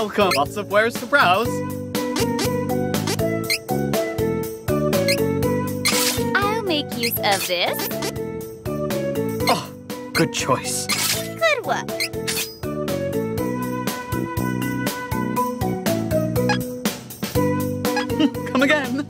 welcome! Lots of wares to browse. I'll make use of this. Oh, good choice. Good work. Come again.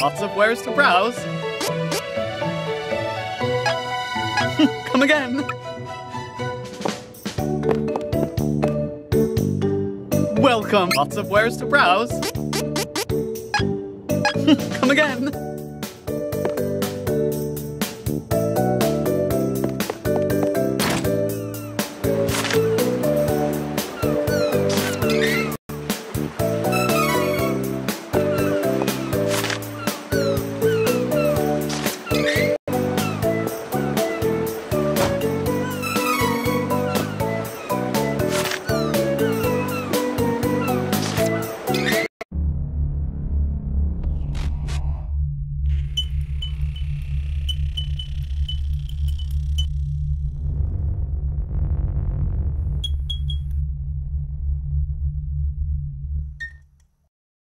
Lots of wares to browse. Come again. Welcome. Lots of wares to browse. Come again.